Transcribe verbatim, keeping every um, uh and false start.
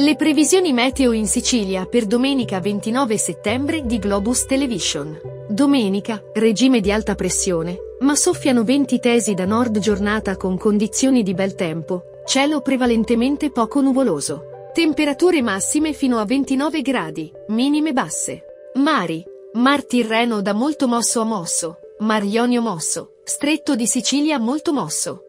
Le previsioni meteo in Sicilia per domenica ventinove settembre di Globus Television. Domenica, regime di alta pressione, ma soffiano venti tesi da nord giornata con condizioni di bel tempo, cielo prevalentemente poco nuvoloso. Temperature massime fino a ventinove gradi, minime basse. Mari. Mar Tirreno da molto mosso a mosso, Mar Ionio mosso, Stretto di Sicilia molto mosso.